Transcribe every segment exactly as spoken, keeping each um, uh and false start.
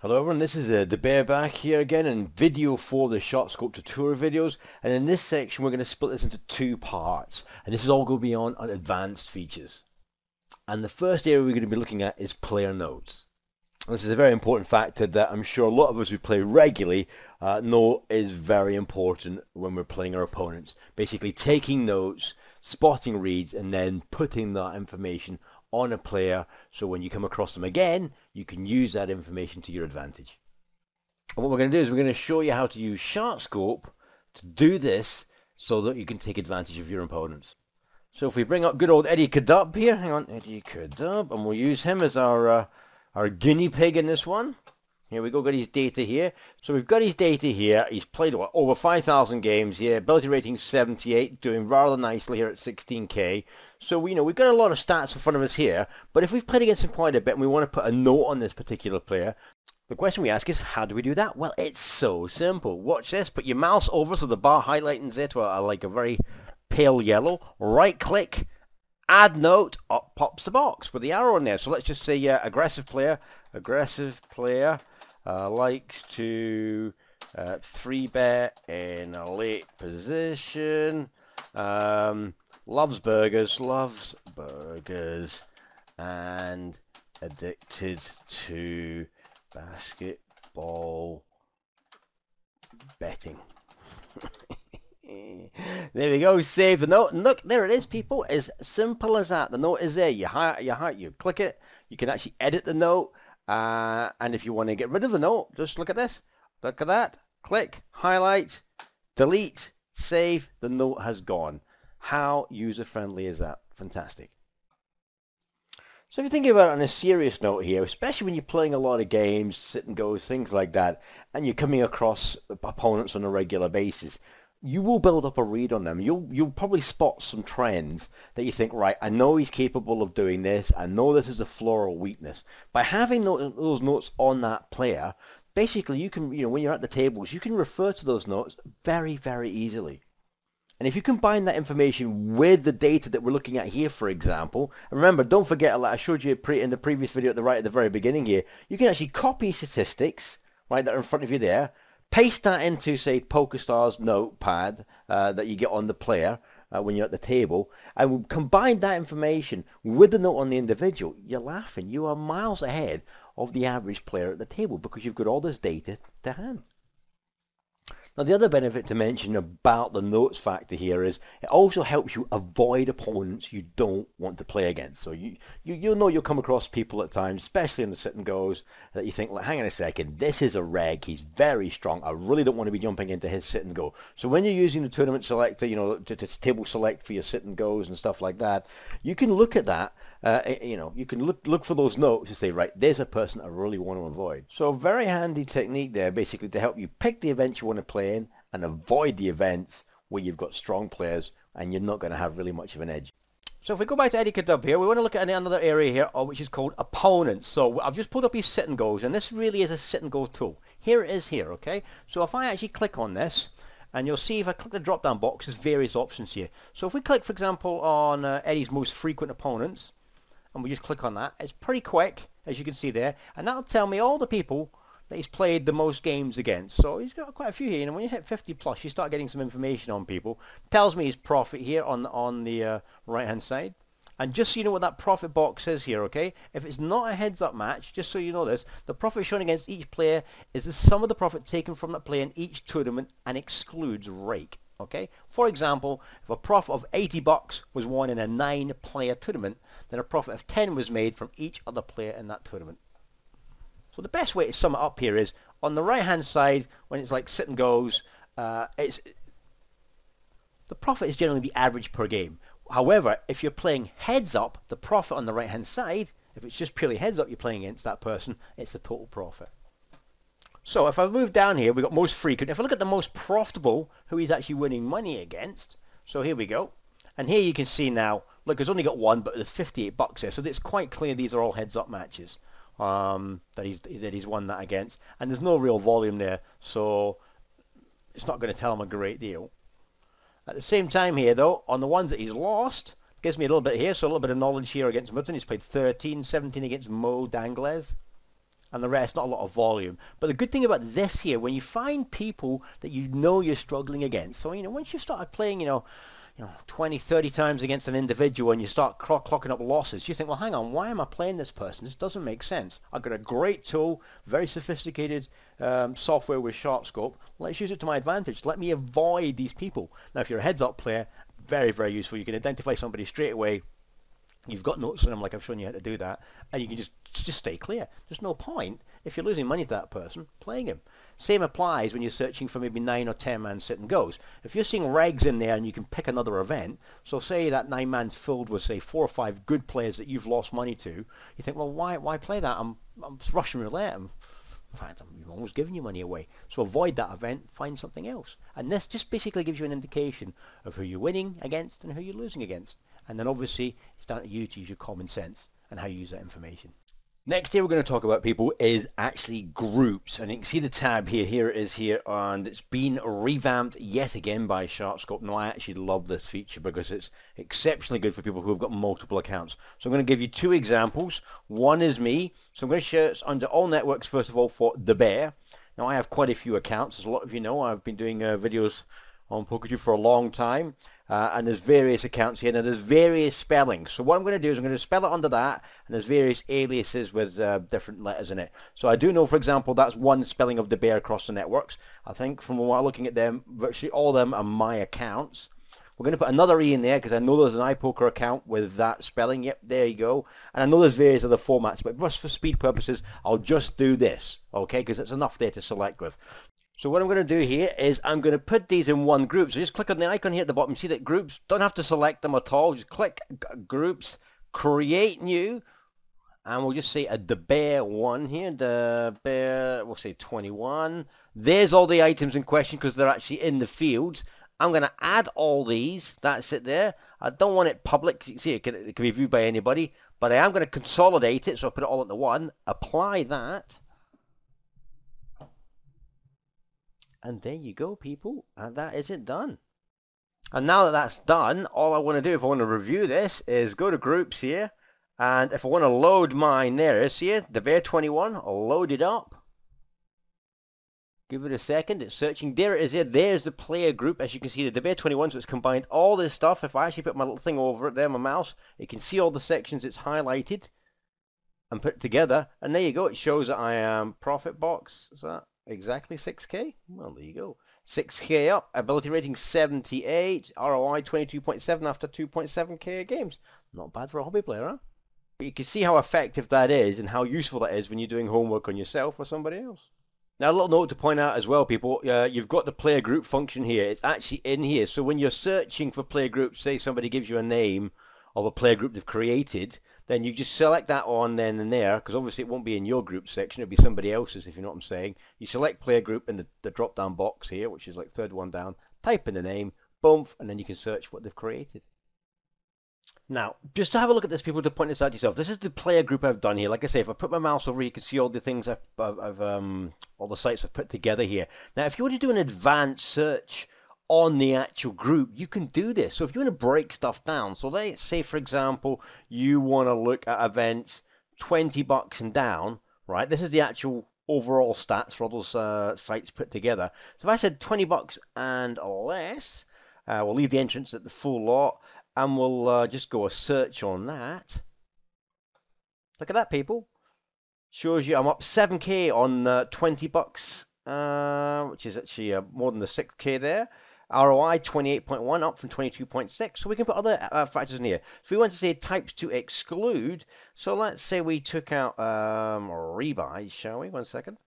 Hello everyone, this is uh, the Bear back here again in video for the SharkScope tutorial videos, and in this section we're going to split this into two parts, and this is all going to be on advanced features. And the first area we're going to be looking at is player notes. And this is a very important factor that I'm sure a lot of us who play regularly uh, know is very important when we're playing our opponents. Basically taking notes, spotting reads, and then putting that information on a player, so when you come across them again you can use that information to your advantage. And what we're going to do is we're going to show you how to use SharkScope to do this so that you can take advantage of your opponents. So if we bring up good old Eddie Kadub here, hang on, Eddie Kadub, and we'll use him as our uh, our guinea pig in this one. Here we go, got his data here. So we've got his data here. He's played what, over five thousand games here. Ability rating seventy-eight, doing rather nicely here at sixteen K. So we, you know, we've got a lot of stats in front of us here. But if we've played against him quite a bit and we want to put a note on this particular player, the question we ask is, how do we do that? Well, it's so simple. Watch this. Put your mouse over so the bar highlighting it to a, like a very pale yellow. Right click, add note. Up pops the box with the arrow in there. So let's just say uh, aggressive player, aggressive player. Uh, likes to uh, three bet in a late position, um, loves burgers, loves burgers, and addicted to basketball betting. There we go, save the note, and look, there it is people, as simple as that. The note is there, you, hi you, hi you click it, you can actually edit the note. Uh, and if you want to get rid of the note, just look at this, look at that, click, highlight, delete, save, the note has gone. How user-friendly is that? Fantastic. So if you think about it on a serious note here, especially when you're playing a lot of games, sit and goes, things like that, and you're coming across opponents on a regular basis, you will build up a read on them. You'll, you'll probably spot some trends that you think, right, I know he's capable of doing this. I know this is a flaw or weakness. By having those notes on that player, basically you can, you know, when you're at the tables, you can refer to those notes very, very easily. And if you combine that information with the data that we're looking at here, for example, and remember, don't forget, like I showed you pre in the previous video at the right at the very beginning here, you can actually copy statistics, right, that are in front of you there, paste that into, say, PokerStars notepad uh, that you get on the player uh, when you're at the table, and we'll combine that information with the note on the individual. You're laughing. You are miles ahead of the average player at the table because you've got all this data to hand. Now, the other benefit to mention about the notes factor here is it also helps you avoid opponents you don't want to play against. So you, you, you'll know you'll come across people at times, especially in the sit and goes, that you think, well, hang on a second, this is a reg, he's very strong, I really don't want to be jumping into his sit and go. So when you're using the tournament selector, you know, to, to table select for your sit and goes and stuff like that, you can look at that. Uh, you know, you can look look for those notes and say, right, there's a person I really want to avoid. So a very handy technique there, basically, to help you pick the events you want to play in and avoid the events where you've got strong players and you're not going to have really much of an edge. So if we go back to Eddie Kadub here, we want to look at another area here, which is called opponents. So I've just pulled up his sit and goes, and this really is a sit and go tool. Here it is here, okay? So if I actually click on this, and you'll see if I click the drop-down box, there's various options here. So if we click, for example, on uh, Eddie's most frequent opponents, and we just click on that, it's pretty quick, as you can see there, and that'll tell me all the people that he's played the most games against. So he's got quite a few here, and when you hit fifty plus, you start getting some information on people. Tells me his profit here on on the uh, right hand side, and just so you know what that profit box is here, okay, if it's not a heads up match, just so you know this, the profit shown against each player is the sum of the profit taken from that player in each tournament and excludes rake. Okay, for example, if a profit of eighty bucks was won in a nine player tournament, then a profit of ten was made from each other player in that tournament. So the best way to sum it up here is on the right hand side, when it's like sit and goes, uh, it's the profit is generally the average per game. However, if you're playing heads up, the profit on the right hand side, if it's just purely heads up you're playing against that person, it's the total profit. So if I move down here, we've got most frequent. If I look at the most profitable, who he's actually winning money against, so here we go. And here you can see now, look, he's only got one, but there's fifty-eight bucks here. So it's quite clear these are all heads-up matches um, that, he's, that he's won that against. And there's no real volume there, so it's not going to tell him a great deal. At the same time here though, on the ones that he's lost, gives me a little bit here, so a little bit of knowledge here against Mutton. He's played thirteen, seventeen against Mo Dangles, and the rest, not a lot of volume. But the good thing about this here, when you find people that you know you're struggling against, so you know, once you start playing, you know, you know, twenty, thirty times against an individual and you start clock clocking up losses, you think, well, hang on, why am I playing this person? This doesn't make sense. I've got a great tool, very sophisticated um, software with SharkScope. Let's use it to my advantage. Let me avoid these people. Now, if you're a heads-up player, very, very useful. You can identify somebody straight away. You've got notes on them, like I've shown you how to do that, and you can just just stay clear. There's no point, if you're losing money to that person, playing him. Same applies when you're searching for maybe nine or ten man sit and goes. If you're seeing regs in there and you can pick another event, so say that nine man's filled with, say, four or five good players that you've lost money to, you think, well, why why play that? I'm, I'm Russian roulette. I'm, in fact, I'm almost giving you money away. So avoid that event, find something else. And this just basically gives you an indication of who you're winning against and who you're losing against. And then obviously, it's down to you to use your common sense and how you use that information. Next here we're going to talk about people is actually groups, and you can see the tab here, here it is here, and it's been revamped yet again by SharkScope. Now I actually love this feature because it's exceptionally good for people who have got multiple accounts. So I'm going to give you two examples. One is me, so I'm going to share this under all networks first of all for The Bear. Now I have quite a few accounts, as a lot of you know. I've been doing uh, videos on PokerTube for a long time, uh, and there's various accounts here, and there's various spellings. So what I'm going to do is I'm going to spell it under that, and there's various aliases with uh, different letters in it. So I do know, for example, that's one spelling of The Bear across the networks. I think from what I'm looking at them, virtually all of them are my accounts. We're going to put another E in there because I know there's an iPoker account with that spelling. Yep, there you go. And I know there's various other formats, but just for speed purposes, I'll just do this, okay, because it's enough there to select with. So what I'm going to do here is I'm going to put these in one group. So just click on the icon here at the bottom. See that groups, don't have to select them at all. Just click groups, create new, and we'll just say a The Bear one here. The Bear, we'll say twenty-one. There's all the items in question because they're actually in the fields. I'm going to add all these. That's it there. I don't want it public. You can see it can, it can be viewed by anybody, but I am going to consolidate it. So I'll put it all into one, apply that. And there you go, people, and that is it done. And now that that's done, all I want to do, if I want to review this, is go to groups here, and if I want to load mine, there is here, The Bear twenty-one, I'll load it up. Give it a second, it's searching, there it is here, there's the player group, as you can see, the Bear twenty-one, so it's combined all this stuff. If I actually put my little thing over it there, my mouse, you can see all the sections, it's highlighted, and put together, and there you go, it shows that I am Profit Box, is that? Exactly six K. Well, there you go. six K up. Ability rating seventy-eight. R O I twenty-two point seven after two point seven K games. Not bad for a hobby player, huh? But you can see how effective that is and how useful that is when you're doing homework on yourself or somebody else. Now, a little note to point out as well, people, uh, you've got the player group function here. It's actually in here. So when you're searching for player groups, say somebody gives you a name of a player group they've created, then you just select that on then and there, because obviously it won't be in your group section, it'll be somebody else's, if you know what I'm saying. You select player group in the, the drop down box here, which is like third one down, type in the name, boom, and then you can search what they've created. Now, just to have a look at this, people, to point this out to yourself, this is the player group I've done here. Like I say, if I put my mouse over, you can see all the things I've, I've, I've um, all the sites I've put together here. Now, if you want to do an advanced search on the actual group, you can do this. So if you want to break stuff down, so let's say, for example, you want to look at events twenty bucks and down, right? This is the actual overall stats for all those uh, sites put together. So if I said twenty bucks and less, uh, we'll leave the entrance at the full lot, and we'll uh, just go a search on that. Look at that, people. Shows you I'm up seven K on uh, twenty bucks, uh, which is actually uh, more than the six K there. R O I twenty-eight point one up from twenty-two point six, so we can put other uh, factors in here. So we want to say types to exclude, so let's say we took out um, rebuys, shall we? One second.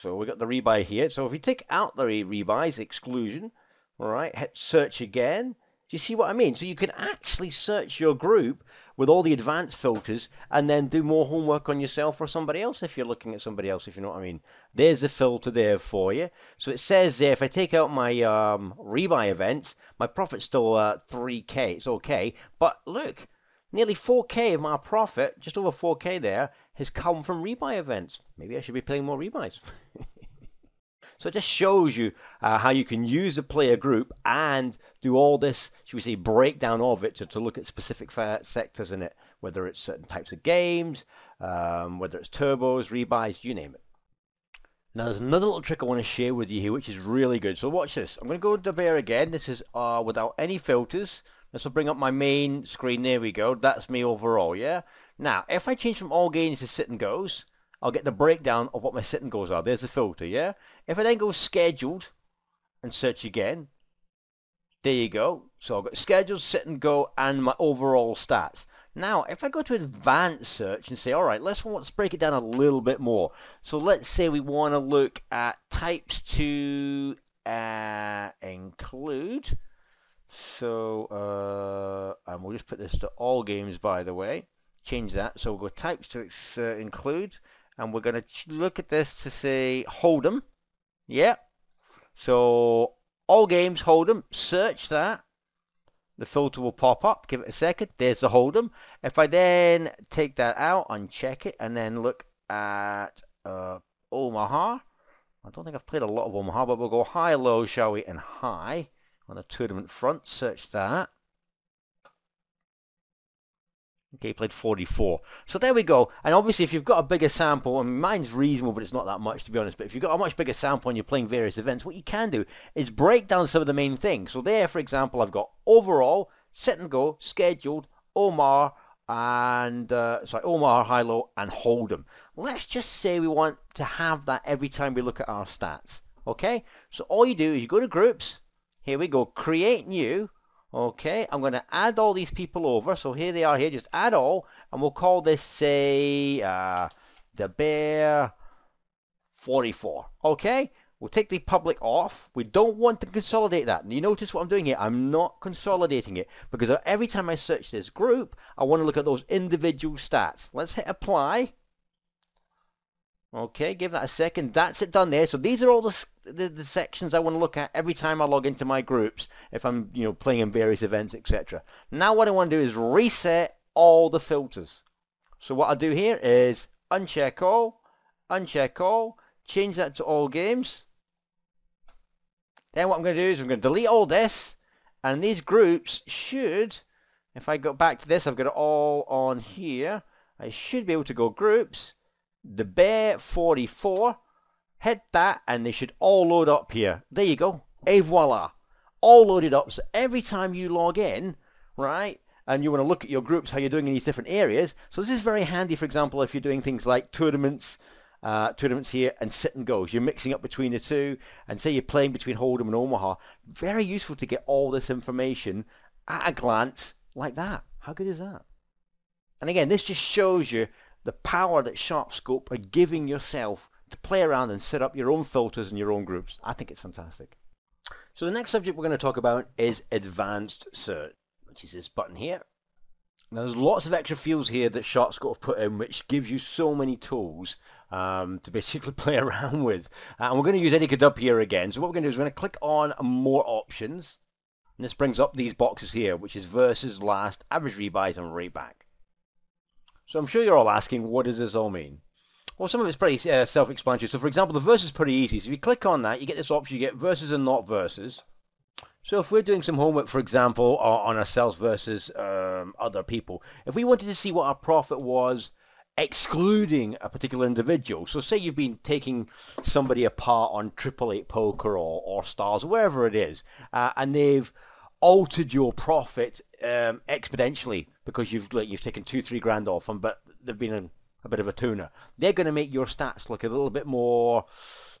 So we got the rebuy here, so if we take out the rebuys, exclusion, all right, hit search again. Do you see what I mean? So you can actually search your group with all the advanced filters and then do more homework on yourself or somebody else if you're looking at somebody else, if you know what I mean. There's the filter there for you. So it says there, if I take out my um, rebuy events, my profit's still uh, three K. It's okay. But look, nearly four K of my profit, just over four K there, has come from rebuy events. Maybe I should be playing more rebuys. So it just shows you uh, how you can use a player group and do all this, should we say, breakdown of it to, to look at specific sectors in it, whether it's certain types of games, um, whether it's turbos, rebuys, you name it. Now there's another little trick I want to share with you here, which is really good. So watch this. I'm going to go to there again. This is uh, without any filters. This will bring up my main screen. There we go. That's me overall, yeah? Now, if I change from all games to sit and goes, I'll get the breakdown of what my sit and goes are. There's the filter, yeah? If I then go scheduled and search again, there you go. So I've got scheduled, sit and go, and my overall stats. Now, if I go to advanced search and say, all right, let's, let's break it down a little bit more. So let's say we want to look at types to uh, include. So, uh, and we'll just put this to all games, by the way. Change that. So we'll go types to uh, include, and we're going to look at this to say hold'em. Yeah. So all games hold'em. Search that. The filter will pop up. Give it a second. There's the hold'em. If I then take that out, uncheck it, and then look at uh, Omaha. I don't think I've played a lot of Omaha, but we'll go high, low, shall we? And high on a tournament front. Search that. Okay, played forty-four. So there we go. And obviously if you've got a bigger sample, and mine's reasonable, but it's not that much to be honest, but if you've got a much bigger sample and you're playing various events, what you can do is break down some of the main things. So there, for example, I've got overall, sit and go, scheduled, Omar, and uh, sorry, Omar, high-low, and hold'em. Let's just say we want to have that every time we look at our stats. Okay, so all you do is you go to groups. Here we go, create new. Okay, I'm going to add all these people over. So here they are here, just add all, and we'll call this, say, uh, the bear forty-four. Okay, we'll take the public off. We don't want to consolidate that. And you notice what I'm doing here? I'm not consolidating it, because every time I search this group, I want to look at those individual stats. Let's hit apply. Okay, give that a second. That's it done there. So these are all the The, the sections I want to look at every time I log into my groups, if I'm, you know, playing in various events, et cetera. Now what I want to do is reset all the filters. So what I'll do here is uncheck all, uncheck all, change that to all games. Then what I'm going to do is I'm going to delete all this, and these groups should, if I go back to this, I've got it all on here. I should be able to go groups, the bear forty-four. Hit that, and they should all load up here. There you go. Et voila. All loaded up. So every time you log in, right, and you want to look at your groups, how you're doing in these different areas. So this is very handy, for example, if you're doing things like tournaments, uh, tournaments here, and sit and goes. You're mixing up between the two, and say you're playing between Hold'em and Omaha. Very useful to get all this information at a glance like that. How good is that? And again, this just shows you the power that SharkScope are giving yourself to play around and set up your own filters and your own groups. I think it's fantastic. So the next subject we're going to talk about is Advanced Search, which is this button here. Now there's lots of extra fields here that SharkScope have put in, which gives you so many tools um, to basically play around with. Uh, and we're going to use Eddie Cadup here again. So what we're going to do is we're going to click on More Options. And this brings up these boxes here, which is versus, last, average rebuys, and rate back. So I'm sure you're all asking, what does this all mean? Well, some of it's pretty uh, self-explanatory. So, for example, the versus is pretty easy. So if you click on that, you get this option. You get versus and not versus. So if we're doing some homework, for example, on ourselves versus um, other people, if we wanted to see what our profit was excluding a particular individual, so say you've been taking somebody apart on triple eight poker or, or stars, wherever it is, uh, and they've altered your profit um, exponentially because you've, like, you've taken two, three grand off them, but they've been... A, a bit of a tuner. They're going to make your stats look a little bit more,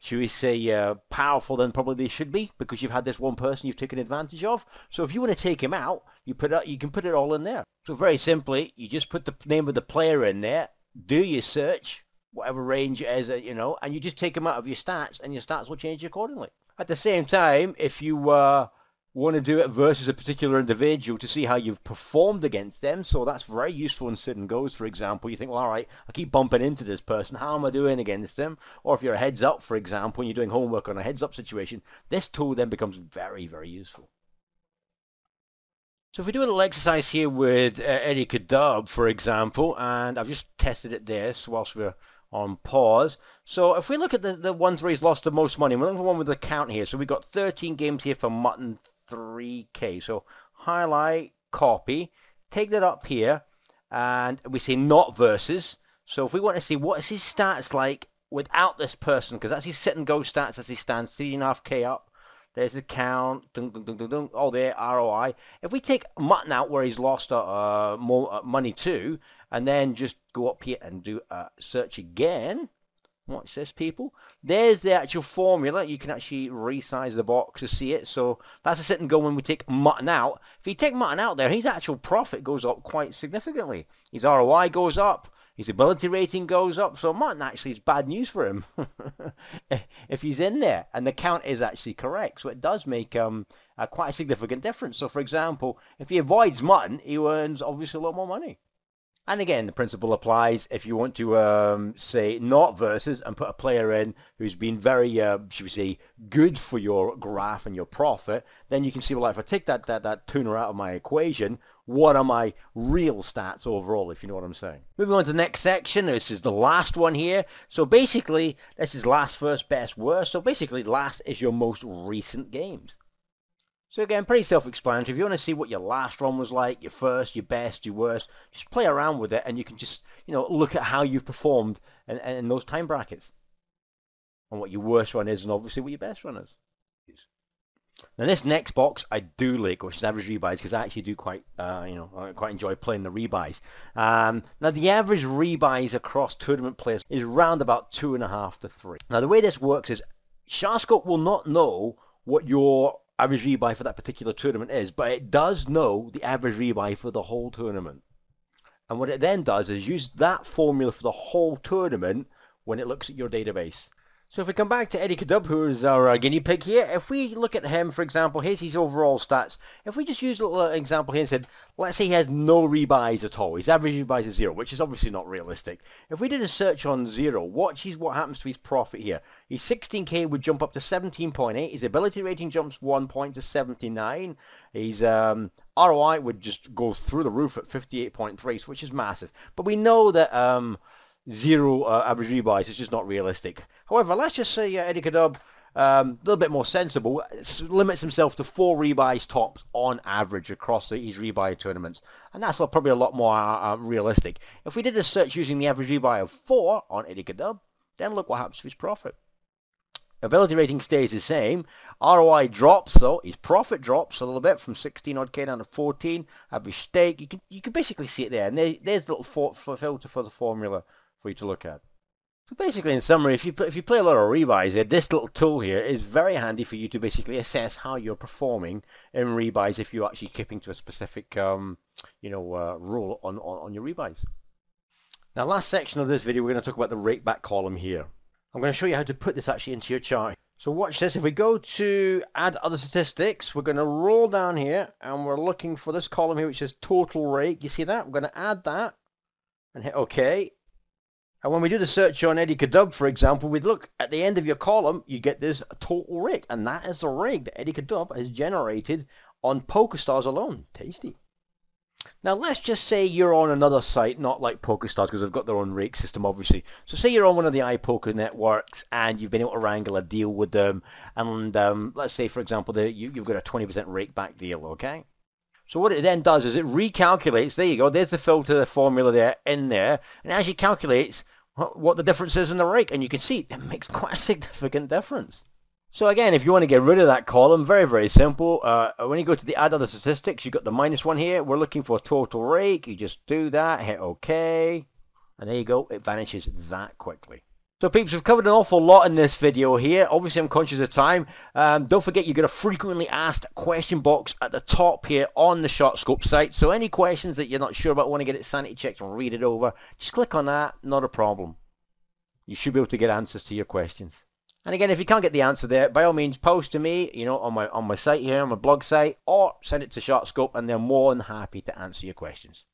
should we say, uh, powerful than probably they should be, because you've had this one person you've taken advantage of. So if you want to take him out, you put it, you can put it all in there. So very simply, you just put the name of the player in there, do your search, whatever range it is, you know, and you just take him out of your stats, and your stats will change accordingly. At the same time, if you uh, want to do it versus a particular individual to see how you've performed against them, so that's very useful in sit and goes, for example. You think, well, all right, I keep bumping into this person, how am I doing against them? Or if you're a heads up, for example, and you're doing homework on a heads up situation, this tool then becomes very, very useful. So if we do a little exercise here with uh, Eddie Cadup, for example, and I've just tested it there so whilst we're on pause. So if we look at the, the ones where he's lost the most money, we're looking for one with a count here. So we've got thirteen games here for mutton three K. So highlight, copy, take that up here, and we say not versus. So if we want to see what is his stats like without this person, because that's his sit and go stats as he stands, three and a half K up. There's the count, dun, dun, dun, dun, dun. Oh, there, R O I. If we take mutton out where he's lost uh, more uh, money too, and then just go up here and do a uh, search again. Watch this, people. There's the actual formula. You can actually resize the box to see it. So that's a sit and go when we take mutton out. If you take mutton out there, his actual profit goes up quite significantly. His R O I goes up. His ability rating goes up. So mutton actually is bad news for him if he's in there. And the count is actually correct. So it does make um, a quite a significant difference. So, for example, if he avoids mutton, he earns obviously a lot more money. And again, the principle applies if you want to um, say not versus and put a player in who's been very, uh, should we say, good for your graph and your profit. Then you can see, well, if I take that, that, that tuner out of my equation, what are my real stats overall, if you know what I'm saying. Moving on to the next section, this is the last one here. So basically, this is last, first, best, worst. So basically, last is your most recent games. So again, pretty self-explanatory. If you want to see what your last run was like, your first, your best, your worst, just play around with it and you can just, you know, look at how you've performed in, in those time brackets. And what your worst run is and obviously what your best run is. Now this next box I do like, which is average rebuys, because I actually do quite, uh, you know, I quite enjoy playing the rebuys. Um, now the average rebuys across tournament players is round about two and a half to three. Now the way this works is SharkScope will not know what your average rebuy for that particular tournament is, but it does know the average rebuy for the whole tournament. And what it then does is use that formula for the whole tournament when it looks at your database. So if we come back to Eddie Kadub, who is our uh, guinea pig here, if we look at him, for example, here's his overall stats. If we just use a little example here and said, let's say he has no rebuys at all. His average rebuys is zero, which is obviously not realistic. If we did a search on zero, watch his, what happens to his profit here. His sixteen K would jump up to seventeen point eight. His ability rating jumps one point to seventy-nine. His um, R O I would just go through the roof at fifty-eight point three, which is massive. But we know that um, zero uh, average rebuys is just not realistic. However, let's just say uh, Eddie Kadub, um, a little bit more sensible, limits himself to four rebuys tops on average across the, his rebuy tournaments. And that's probably a lot more uh, realistic. If we did a search using the average rebuy of four on Eddie Kadub, then look what happens to his profit. Ability rating stays the same. R O I drops, though. His profit drops a little bit from sixteen odd K down to fourteen. Average stake. You can, you can basically see it there. And there, there's the little for, for filter for the formula for you to look at. So basically, in summary, if you, if you play a lot of rebuys here, this little tool here is very handy for you to basically assess how you're performing in rebuys if you're actually keeping to a specific um, you know, uh, rule on, on, on your rebuys. Now, last section of this video, we're going to talk about the rate back column here. I'm going to show you how to put this actually into your chart. So watch this. If we go to add other statistics, we're going to roll down here and we're looking for this column here, which is total rate. You see that? We're going to add that and hit OK. And when we do the search on Eddie Kadub, for example, we'd look at the end of your column, you get this total rate. And that is the rate that Eddie Kadub has generated on PokerStars alone. Tasty. Now, let's just say you're on another site, not like PokerStars, because they've got their own rake system, obviously. So say you're on one of the iPoker networks and you've been able to wrangle a deal with them. And um, let's say, for example, the, you, you've got a twenty percent rake back deal, okay? So what it then does is it recalculates, there you go, there's the filter, the formula there, in there, and it actually calculates what the difference is in the rake, and you can see it makes quite a significant difference. So again, if you want to get rid of that column, very, very simple. Uh, when you go to the add other statistics, you've got the minus one here, we're looking for total rake, you just do that, hit OK, and there you go, it vanishes that quickly. So peeps, we've covered an awful lot in this video here. Obviously, I'm conscious of time. Um, don't forget, you've got a frequently asked question box at the top here on the SharkScope site. So any questions that you're not sure about, want to get it sanity checked and read it over, just click on that, not a problem. You should be able to get answers to your questions. And again, if you can't get the answer there, by all means, post to me, you know, on my, on my site here, on my blog site, or send it to SharkScope, and they're more than happy to answer your questions.